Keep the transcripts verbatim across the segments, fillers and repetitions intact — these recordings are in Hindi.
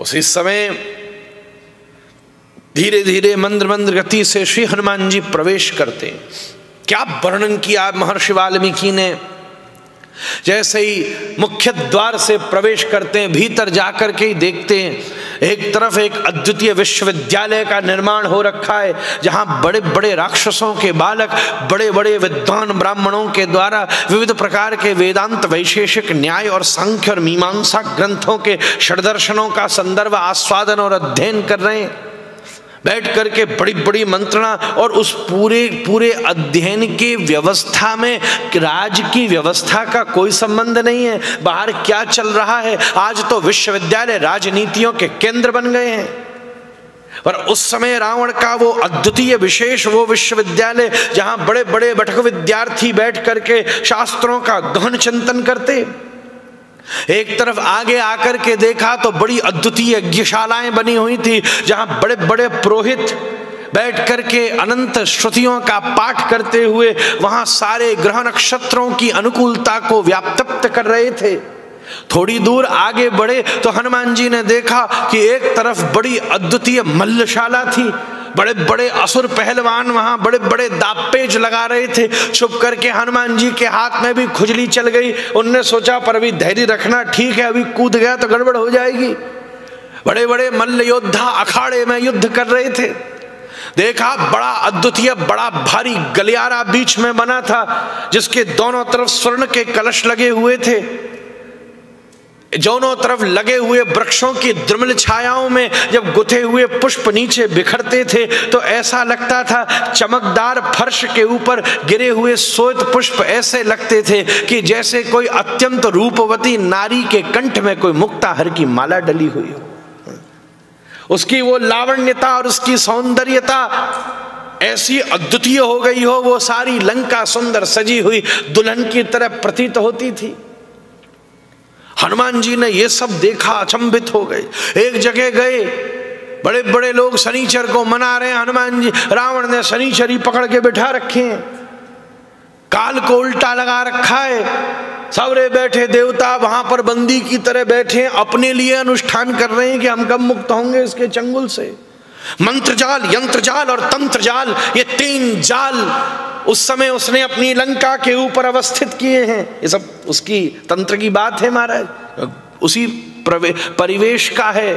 उसी समय धीरे धीरे मंद्र मंद्र गति से श्री हनुमान जी प्रवेश करते। क्या वर्णन किया महर्षि वाल्मीकि ने। जैसे ही मुख्य द्वार से प्रवेश करते हैं, भीतर जाकर के ही देखते हैं एक तरफ एक अद्वितीय विश्वविद्यालय का निर्माण हो रखा है, जहां बड़े बड़े राक्षसों के बालक बड़े बड़े विद्वान ब्राह्मणों के द्वारा विविध प्रकार के वेदांत, वैशेषिक न्याय और सांख्य और मीमांसा ग्रंथों के षड्दर्शनों का संदर्भ, आस्वादन और अध्ययन कर रहे हैं। बैठ करके बड़ी बड़ी मंत्रणा और उस पूरे पूरे अध्ययन की व्यवस्था में राज की व्यवस्था का कोई संबंध नहीं है। बाहर क्या चल रहा है, आज तो विश्वविद्यालय राजनीतियों के केंद्र बन गए हैं, पर उस समय रावण का वो अद्वितीय विशेष वो विश्वविद्यालय जहां बड़े बड़े भटक विद्यार्थी बैठ करके शास्त्रों का गहन चिंतन करते। एक तरफ आगे आकर के देखा तो बड़ी अद्वितीय यज्ञशालाएं बनी हुई थी, जहां बड़े बड़े पुरोहित बैठ करके अनंत श्रुतियों का पाठ करते हुए वहां सारे ग्रह नक्षत्रों की अनुकूलता को व्याप्त कर रहे थे। थोड़ी दूर आगे बढ़े तो हनुमान जी ने देखा कि एक तरफ बड़ी अद्वितीय मल्लशाला थी, बड़े बड़े असुर पहलवान वहां बड़े बड़े दापेज लगा रहे थे। छुप करके हनुमान जी के हाथ में भी खुजली चल गई। उनने सोचा पर अभी धैर्य रखना, ठीक है, अभी कूद गया तो गड़बड़ हो जाएगी। बड़े बड़े मल्ल योद्धा अखाड़े में युद्ध कर रहे थे। देखा बड़ा अद्वितीय बड़ा भारी गलियारा बीच में बना था, जिसके दोनों तरफ स्वर्ण के कलश लगे हुए थे। दोनों तरफ लगे हुए वृक्षों की द्रुमल छायाओं में जब गुथे हुए पुष्प नीचे बिखरते थे तो ऐसा लगता था चमकदार फर्श के ऊपर गिरे हुए श्वेत पुष्प ऐसे लगते थे कि जैसे कोई अत्यंत रूपवती नारी के कंठ में कोई मुक्ताहर की माला डली हुई हो। उसकी वो लावण्यता और उसकी सौंदर्यता ऐसी अद्वितीय हो गई हो, वो सारी लंका सुंदर सजी हुई दुल्हन की तरह प्रतीत होती थी। हनुमान जी ने ये सब देखा, अचंभित हो गए। एक जगह गए, बड़े बड़े लोग शनिचर को मना रहे हैं। हनुमान जी, रावण ने शनिचर ही पकड़ के बिठा रखे हैं, काल को उल्टा लगा रखा है। सारे बैठे देवता वहां पर बंदी की तरह बैठे हैं, अपने लिए अनुष्ठान कर रहे हैं कि हम कब मुक्त होंगे इसके चंगुल से। मंत्रजाल, यंत्रजाल और तंत्रजाल, ये तीन जाल उस समय उसने अपनी लंका के ऊपर अवस्थित किए हैं। ये सब उसकी तंत्र की बात है महाराज, उसी परिवेश का है।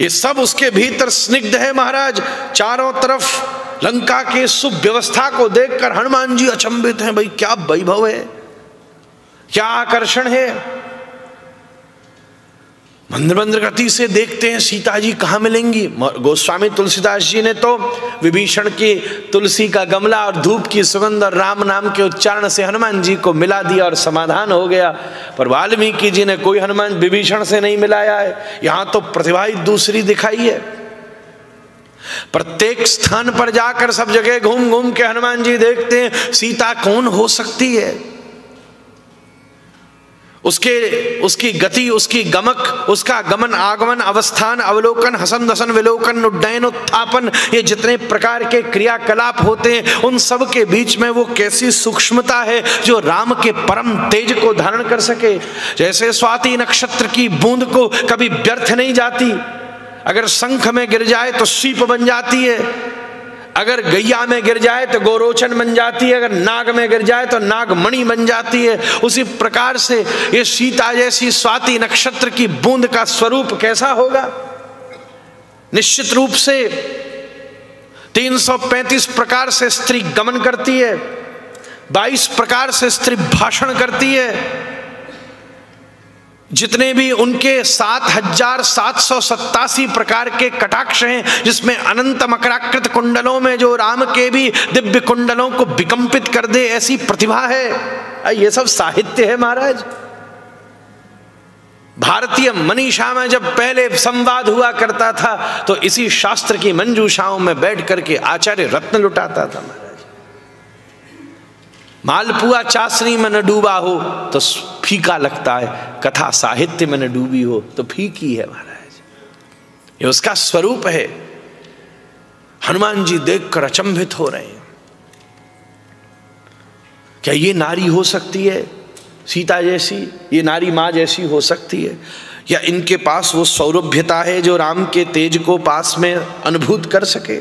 ये सब उसके भीतर स्निग्ध है महाराज। चारों तरफ लंका के सुव्यवस्था को देखकर हनुमान जी अचंभित हैं। भाई क्या वैभव है, क्या आकर्षण है। मंद्र मंद्र गति से देखते हैं सीता जी कहाँ मिलेंगी। गोस्वामी तुलसीदास जी ने तो विभीषण की तुलसी का गमला और धूप की सुगंध और राम नाम के उच्चारण से हनुमान जी को मिला दिया और समाधान हो गया, पर वाल्मीकि जी ने कोई हनुमान विभीषण से नहीं मिलाया है। यहाँ तो प्रतिभा ही दूसरी दिखाई है। प्रत्येक स्थान पर जाकर सब जगह घूम घूम के हनुमान जी देखते हैं सीता कौन हो सकती है। उसके उसकी गति, उसकी गमक, उसका गमन आगमन, अवस्थान, अवलोकन, हसन दसन, विलोकन, उड्डयन, उत्थापन, ये जितने प्रकार के क्रियाकलाप होते हैं उन सब के बीच में वो कैसी सूक्ष्मता है जो राम के परम तेज को धारण कर सके। जैसे स्वाति नक्षत्र की बूंद को कभी व्यर्थ नहीं जाती, अगर शंख में गिर जाए तो सीप बन जाती है, अगर गैया में गिर जाए तो गोरोचन बन जाती है, अगर नाग में गिर जाए तो नागमणि बन जाती है। उसी प्रकार से ये सीता जैसी स्वाति नक्षत्र की बूंद का स्वरूप कैसा होगा। निश्चित रूप से तीन सौ पैंतीस प्रकार से स्त्री गमन करती है, बाईस प्रकार से स्त्री भाषण करती है। जितने भी उनके सात हजार सात सौ सत्तासी प्रकार के कटाक्ष हैं, जिसमें अनंत मकराकृत कुंडलों में जो राम के भी दिव्य कुंडलों को विकंपित कर दे ऐसी प्रतिभा है। ये सब साहित्य है महाराज। भारतीय मनीषा में जब पहले संवाद हुआ करता था तो इसी शास्त्र की मंजूषाओं में बैठ करके आचार्य रत्न लुटाता था महाराज। मालपुआ चाशनी में न डूबा हो तो फीका लगता है, कथा साहित्य में न डूबी हो तो फीकी है महाराज। ये उसका स्वरूप है। हनुमान जी देखकर अचंभित हो रहे हैं। क्या ये नारी हो सकती है सीता जैसी, ये नारी मां जैसी हो सकती है। या इनके पास वो सौरभ्यता है जो राम के तेज को पास में अनुभूत कर सके।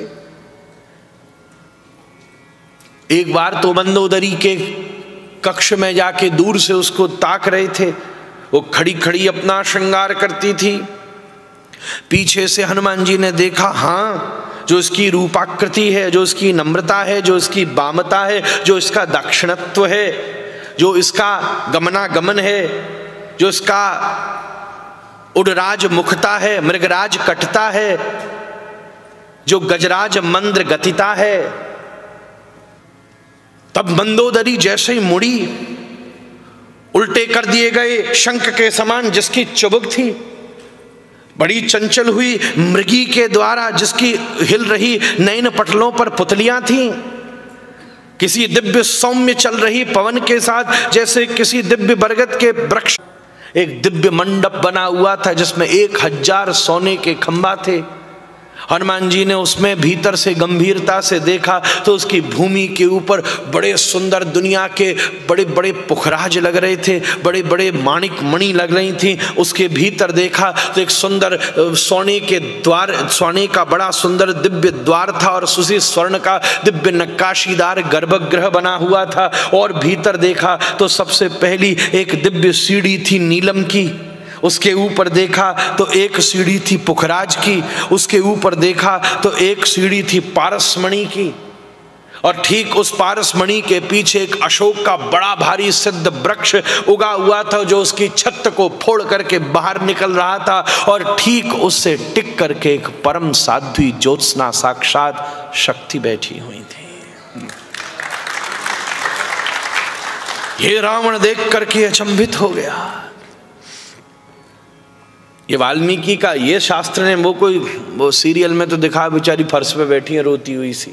एक बार तो मंदोदरी के कक्ष में जाके दूर से उसको ताक रहे थे, वो खड़ी खड़ी अपना श्रृंगार करती थी। पीछे से हनुमान जी ने देखा, हाँ, जो इसकी रूपाकृति है, जो इसकी नम्रता है, जो इसकी बामता है, जो इसका दक्षिणत्व है, जो इसका गमनागमन है, जो इसका उड़राज मुखता है, मृगराज कटता है, जो गजराज मंद्र गतिता है। तब मंदोदरी जैसे ही मुड़ी, उल्टे कर दिए गए शंख के समान जिसकी चुबक थी, बड़ी चंचल हुई मृगी के द्वारा जिसकी हिल रही नयन पटलों पर पुतलियां थीं, किसी दिव्य सौम्य चल रही पवन के साथ जैसे किसी दिव्य बरगद के वृक्ष। एक दिव्य मंडप बना हुआ था जिसमें एक हजार सोने के खंबा थे। हनुमान जी ने उसमें भीतर से गंभीरता से देखा तो उसकी भूमि के ऊपर बड़े सुंदर दुनिया के बड़े बड़े पुखराज लग रहे थे, बड़े बड़े माणिक मणि लग रही थी। उसके भीतर देखा तो एक सुंदर सोने के द्वार, सोने का बड़ा सुंदर दिव्य द्वार था और उसी स्वर्ण का दिव्य नक्काशीदार गर्भगृह बना हुआ था। और भीतर देखा तो सबसे पहली एक दिव्य सीढ़ी थी नीलम की, उसके ऊपर देखा तो एक सीढ़ी थी पुखराज की, उसके ऊपर देखा तो एक सीढ़ी थी पारसमणि की, और ठीक उस पारसमणि के पीछे एक अशोक का बड़ा भारी सिद्ध वृक्ष उगा हुआ था जो उसकी छत को फोड़ करके बाहर निकल रहा था। और ठीक उससे टिक करके एक परम साध्वी ज्योत्सना साक्षात शक्ति बैठी हुई थी। ये रावण देख करके अचंभित हो गया। ये वाल्मीकि का ये शास्त्र ने वो कोई वो सीरियल में तो दिखा, बेचारी फर्श पे बैठी है रोती हुई सी।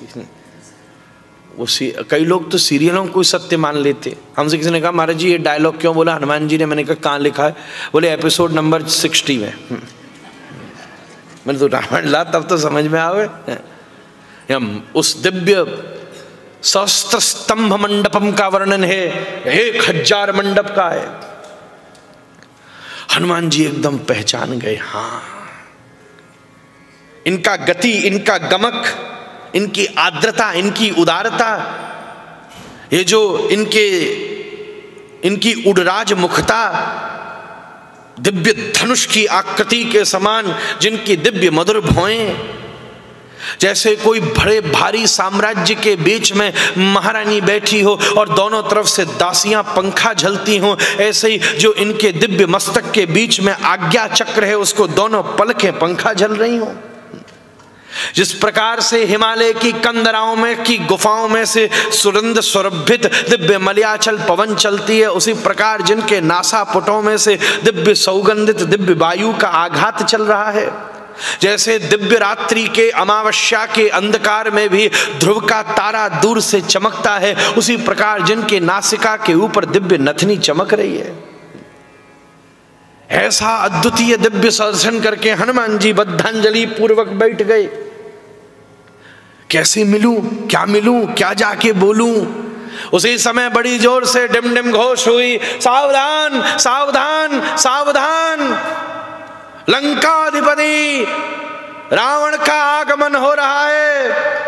वो सी कई लोग तो सीरियलों को सत्य मान लेते। हमसे किसी ने कहा, महाराज जी ये डायलॉग क्यों बोला हनुमान जी ने? मैंने कहा कहाँ लिखा है? बोले एपिसोड नंबर सिक्सटी में। मैंने तो रावण ला तब तो समझ में आवे। हम उस दिव्य सहस्त्र स्तंभ मंडपम का वर्णन है, एक हजार मंडप का है। हनुमान जी एकदम पहचान गए, हाँ, इनका गति, इनका गमक, इनकी आर्द्रता, इनकी उदारता, ये जो इनके इनकी उड़राज मुखता, दिव्य धनुष की आकृति के समान जिनकी दिव्य मधुर भौएं, जैसे कोई बड़े भारी साम्राज्य के बीच में महारानी बैठी हो और दोनों तरफ से दासियां पंखा झलती हों, ऐसे ही जो इनके दिव्य मस्तक के बीच में आज्ञा चक्र है उसको दोनों पलकें पंखा झल रही हों। जिस प्रकार से हिमालय की कंदराओं में की गुफाओं में से सुगंध सुरभित दिव्य मलयाचल पवन चलती है, उसी प्रकार जिनके नासापुटों में से दिव्य सौगंधित दिव्य वायु का आघात चल रहा है, जैसे दिव्य रात्रि के अमावस्या के अंधकार में भी ध्रुव का तारा दूर से चमकता है, उसी प्रकार जिनके नासिका के ऊपर दिव्य नथनी चमक रही है। ऐसा अद्वितीय दिव्य दर्शन करके हनुमान जी बद्धांजलि पूर्वक बैठ गए। कैसे मिलूं, क्या मिलूं, क्या जाके बोलूं? उसी समय बड़ी जोर से डिम डिम घोष हुई, सावधान सावधान सावधान, लंकाधिपति रावण का आगमन हो रहा है।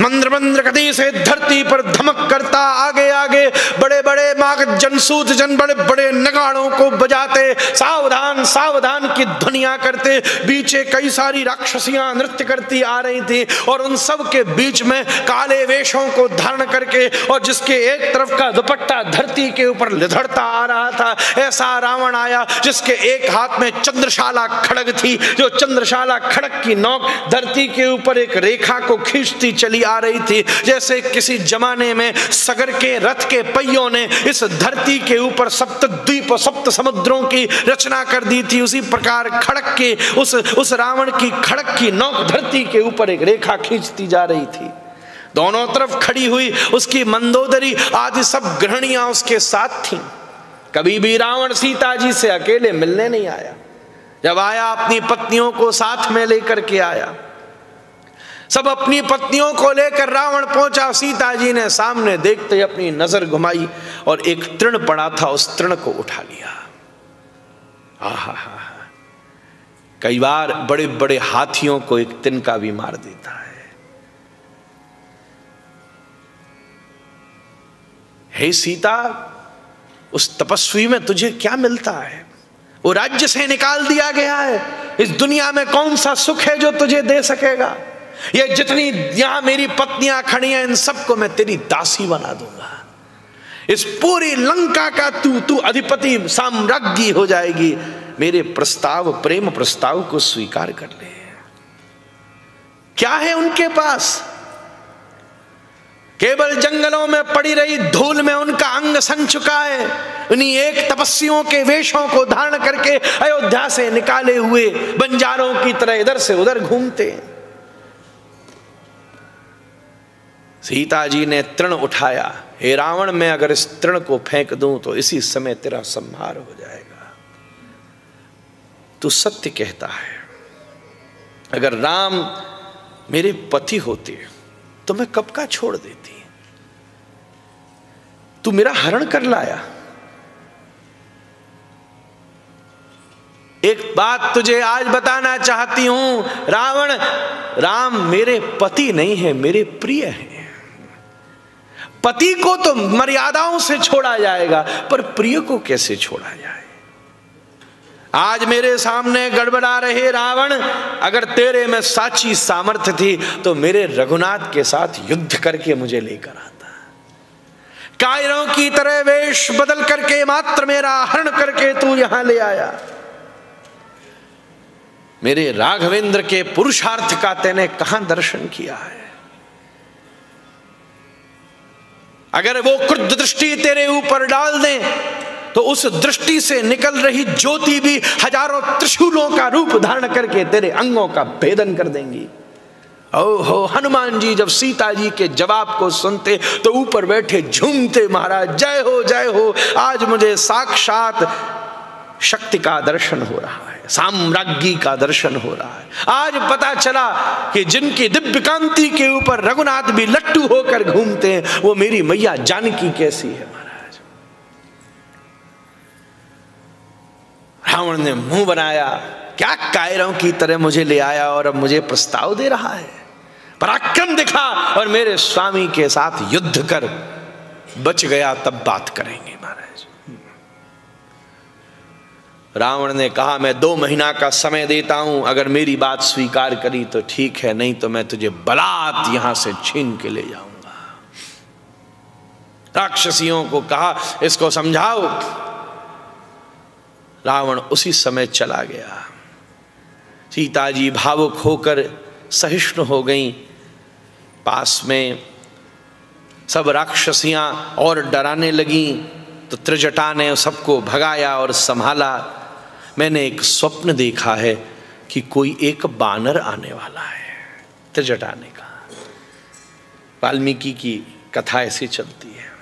मंद्र मंद्र गति से धरती पर धमक करता आगे आगे बड़े बड़े माग जनसूत जन बड़े बड़े नगाड़ों को बजाते सावधान सावधान की ध्वनियां करते, बीचे कई सारी राक्षसियां नृत्य करती आ रही थी और उन सब के बीच में काले वेशों को धारण करके और जिसके एक तरफ का दुपट्टा धरती के ऊपर लिधड़ता आ रहा था, ऐसा रावण आया जिसके एक हाथ में चंद्रशाला खड़ग थी। जो चंद्रशाला खड़ग की नोक धरती के ऊपर एक रेखा को खींचती चली आ रही थी, जैसे किसी जमाने में सगर के रथ के पहियों ने इस धरती के ऊपर सप्त द्वीप सप्त समुद्रों की रचना कर दी थी, उसी प्रकार खड़क के उस उस रावण की खड़क की नोक धरती के ऊपर एक रेखा खींचती जा रही थी। दोनों तरफ खड़ी हुई उसकी मंदोदरी आदि सब गृहणियां उसके साथ थीं। कभी भी रावण सीता जी से अकेले मिलने नहीं आया, जब आया अपनी पत्नियों को साथ में लेकर के आया। सब अपनी पत्नियों को लेकर रावण पहुंचा, सीता जी ने सामने देखते ही अपनी नजर घुमाई और एक तृण पड़ा था उस तृण को उठा लिया। आहा हा हा कई बार बड़े बड़े हाथियों को एक तिनका भी मार देता है। हे सीता, उस तपस्वी में तुझे क्या मिलता है? वो राज्य से निकाल दिया गया है, इस दुनिया में कौन सा सुख है जो तुझे दे सकेगा? ये जितनी यहां मेरी पत्नियां खड़ी हैं, इन सबको मैं तेरी दासी बना दूंगा। इस पूरी लंका का तू तू अधिपति साम्राज्ञी हो जाएगी। मेरे प्रस्ताव, प्रेम प्रस्ताव को स्वीकार कर ले। क्या है उनके पास? केवल जंगलों में पड़ी रही धूल में उनका अंग सन चुका है। उन्हीं एक तपस्वियों के वेशों को धारण करके अयोध्या से निकाले हुए बंजारों की तरह इधर से उधर घूमते। सीता जी ने तृण उठाया, हे रावण, मैं अगर इस तृण को फेंक दूं तो इसी समय तेरा संहार हो जाएगा। तू सत्य कहता है, अगर राम मेरे पति होते तो मैं कब का छोड़ देती। तू मेरा हरण कर लाया। एक बात तुझे आज बताना चाहती हूं रावण, राम मेरे पति नहीं है, मेरे प्रिय हैं। पति को तो मर्यादाओं से छोड़ा जाएगा, पर प्रिय को कैसे छोड़ा जाए? आज मेरे सामने गड़बड़ा रहे रावण, अगर तेरे में साची सामर्थ्य थी तो मेरे रघुनाथ के साथ युद्ध करके मुझे लेकर आता। कायरों की तरह वेश बदल करके मात्र मेरा हरण करके तू यहां ले आया। मेरे राघवेंद्र के पुरुषार्थ का तेने कहां दर्शन किया है? अगर वो क्रुद्ध दृष्टि तेरे ऊपर डाल दें तो उस दृष्टि से निकल रही ज्योति भी हजारों त्रिशूलों का रूप धारण करके तेरे अंगों का भेदन कर देंगी। ओहो, हनुमान जी जब सीता जी के जवाब को सुनते तो ऊपर बैठे झूमते, महाराज जय हो जय हो। आज मुझे साक्षात शक्ति का दर्शन हो रहा है, साम्राज्ञी का दर्शन हो रहा है। आज पता चला कि जिनकी दिव्य कांति के ऊपर रघुनाथ भी लट्टू होकर घूमते हैं, वो मेरी मैया जानकी कैसी है। महाराज, रावण ने मुंह बनाया, क्या कायरों की तरह मुझे ले आया और अब मुझे प्रस्ताव दे रहा है? पराक्रम दिखा और मेरे स्वामी के साथ युद्ध कर, बच गया तब बात करेंगे। महाराज, रावण ने कहा, मैं दो महीना का समय देता हूं, अगर मेरी बात स्वीकार करी तो ठीक है, नहीं तो मैं तुझे बलात् यहां से छीन के ले जाऊंगा। राक्षसियों को कहा, इसको समझाओ। रावण उसी समय चला गया। सीता जी भावुक होकर सहिष्णु हो गईं। पास में सब राक्षसियां और डराने लगीं। तो त्रिजटा ने सबको भगाया और संभाला। मैंने एक स्वप्न देखा है कि कोई एक बानर आने वाला है, त्रिजटा ने कहा। वाल्मीकि की कथा ऐसे चलती है।